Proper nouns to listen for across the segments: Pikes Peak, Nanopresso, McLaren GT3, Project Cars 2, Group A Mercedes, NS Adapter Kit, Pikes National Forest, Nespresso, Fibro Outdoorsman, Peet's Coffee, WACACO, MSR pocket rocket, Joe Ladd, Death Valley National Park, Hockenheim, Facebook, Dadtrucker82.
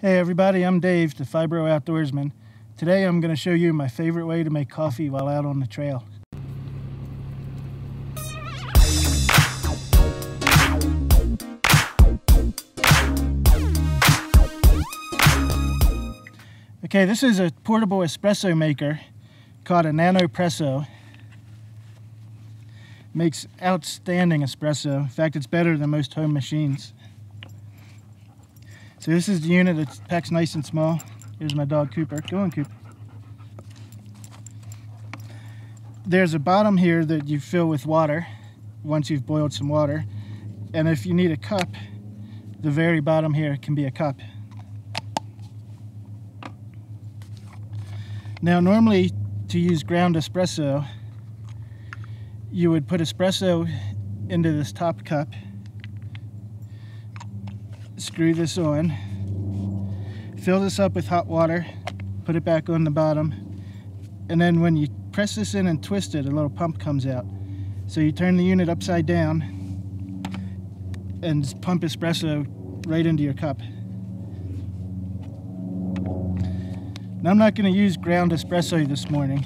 Hey everybody, I'm Dave, the Fibro Outdoorsman. Today I'm going to show you my favorite way to make coffee while out on the trail. Okay, this is a portable espresso maker called a Nanopresso. Makes outstanding espresso. In fact, it's better than most home machines. So this is the unit that packs nice and small. Here's my dog Cooper. Go on, Cooper. There's a bottom here that you fill with water once you've boiled some water. And if you need a cup, the very bottom here can be a cup. Now normally to use ground espresso, you would put espresso into this top cup, screw this on, fill this up with hot water, put it back on the bottom, and then when you press this in and twist it, a little pump comes out. So you turn the unit upside down and just pump espresso right into your cup. Now I'm not going to use ground espresso this morning.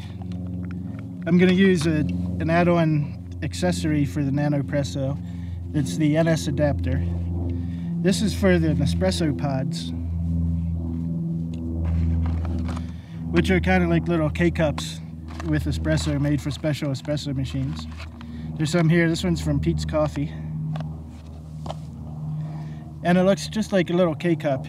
I'm going to use an add-on accessory for the Nanopresso. It's the NS Adapter. This is for the Nespresso pods, which are kind of like little K-cups with espresso made for special espresso machines. There's some here. This one's from Peet's Coffee. And it looks just like a little K-cup.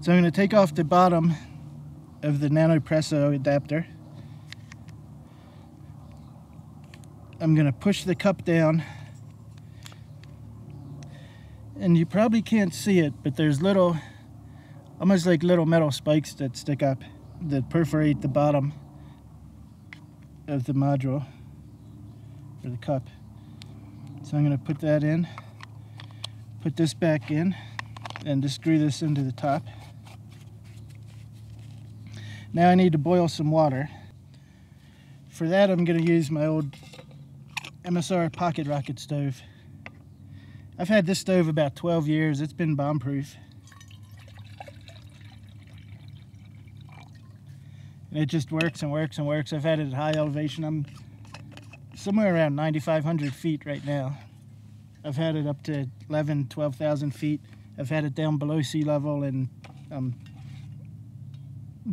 So I'm going to take off the bottom of the Nanopresso adapter. I'm going to push the cup down, and you probably can't see it, but there's little, almost like little metal spikes that stick up that perforate the bottom of the module or the cup. So I'm going to put that in, put this back in, and just screw this into the top. Now I need to boil some water. For that I'm going to use my old MSR pocket rocket stove. I've had this stove about 12 years. It's been bomb-proof. And it just works and works and works. I've had it at high elevation. I'm somewhere around 9,500 feet right now. I've had it up to 11,000, 12,000 feet. I've had it down below sea level in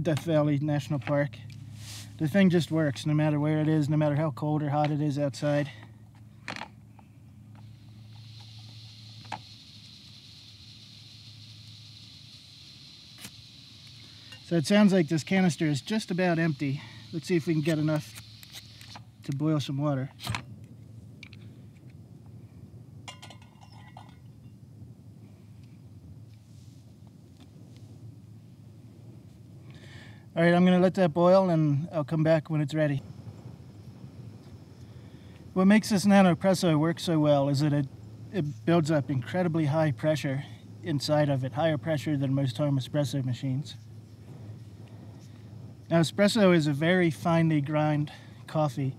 Death Valley National Park. The thing just works no matter where it is, no matter how cold or hot it is outside. So it sounds like this canister is just about empty. Let's see if we can get enough to boil some water. All right, I'm going to let that boil, and I'll come back when it's ready. What makes this Nanopresso work so well is that it builds up incredibly high pressure inside of it, higher pressure than most home espresso machines. Now, espresso is a very finely ground coffee,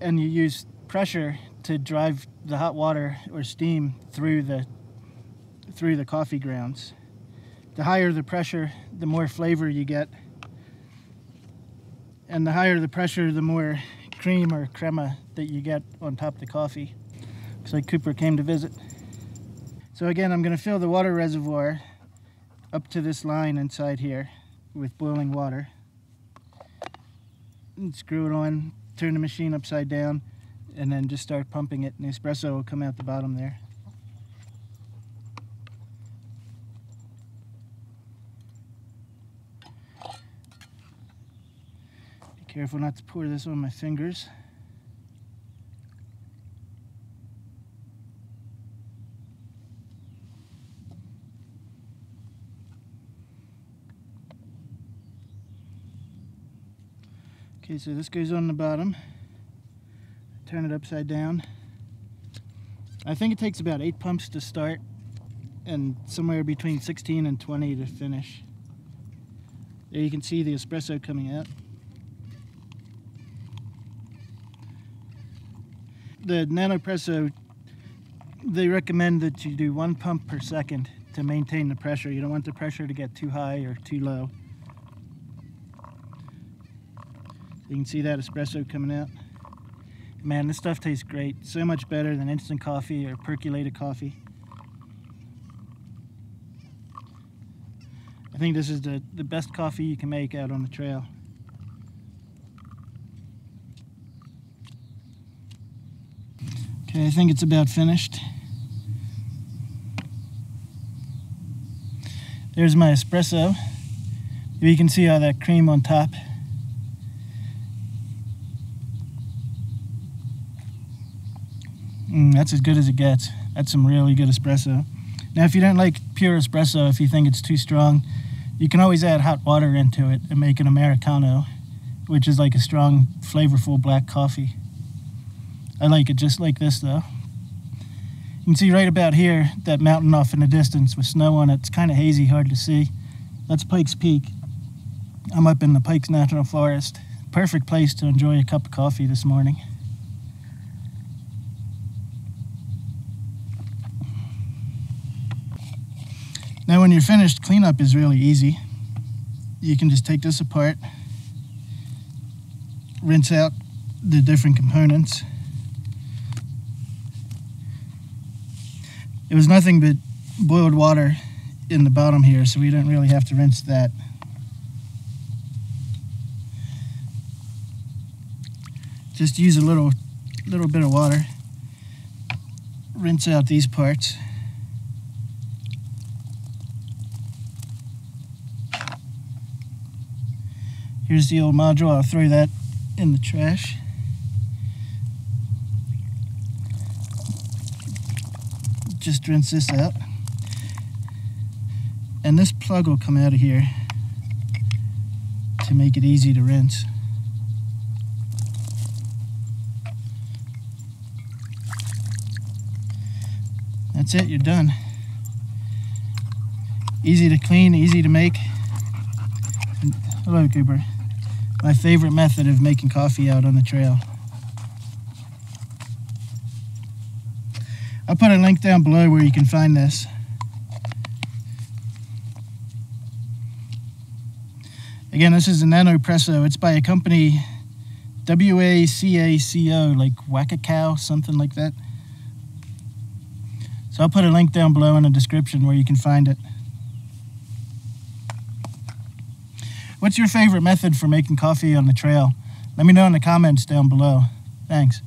and you use pressure to drive the hot water or steam through the coffee grounds. The higher the pressure, the more flavor you get. And the higher the pressure, the more cream or crema that you get on top of the coffee. Looks like Cooper came to visit. So again, I'm going to fill the water reservoir up to this line inside here with boiling water. And screw it on, turn the machine upside down, and then just start pumping it. And the espresso will come out the bottom there. Careful not to pour this on my fingers. Okay, so this goes on the bottom. Turn it upside down. I think it takes about 8 pumps to start and somewhere between 16 and 20 to finish. There you can see the espresso coming out. The Nanopresso they recommend that you do 1 pump per second to maintain the pressure. You don't want the pressure to get too high or too low. So you can see that espresso coming out. Man, this stuff tastes great. So much better than instant coffee or percolated coffee. I think this is the best coffee you can make out on the trail. Okay, I think it's about finished. There's my espresso. You can see all that cream on top. That's as good as it gets. That's some really good espresso. Now, if you don't like pure espresso, if you think it's too strong, you can always add hot water into it and make an Americano, which is like a strong, flavorful black coffee. I like it just like this, though. You can see right about here, that mountain off in the distance with snow on it. It's kind of hazy, hard to see. That's Pikes Peak. I'm up in the Pikes National Forest. Perfect place to enjoy a cup of coffee this morning. Now when you're finished, cleanup is really easy. You can just take this apart, rinse out the different components. It was nothing but boiled water in the bottom here, so we don't really have to rinse that. Just use a little bit of water, rinse out these parts. Here's the old module. I'll throw that in the trash. Just rinse this out. And this plug will come out of here to make it easy to rinse. That's it, you're done. Easy to clean, easy to make. Hello, Cooper. My favorite method of making coffee out on the trail. I'll put a link down below where you can find this. Again, this is a Nanopresso. It's by a company, WACACO, like WACACO, something like that. So I'll put a link down below in the description where you can find it. What's your favorite method for making coffee on the trail? Let me know in the comments down below. Thanks.